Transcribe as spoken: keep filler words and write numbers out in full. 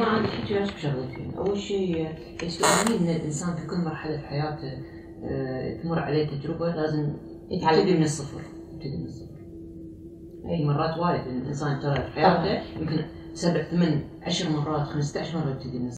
مع الاحتياج بشغلتين، أول شيء يستدعي أن الإنسان في كل مرحلة في حياته تمر عليه تجربة لازم يتعلم من الصفر، يبتدي من الصفر. أي مرات وايد الإنسان ترى في حياته يمكن سبع ثمان عشر مرات خمسة عشر مرة يبتدي من الصفر.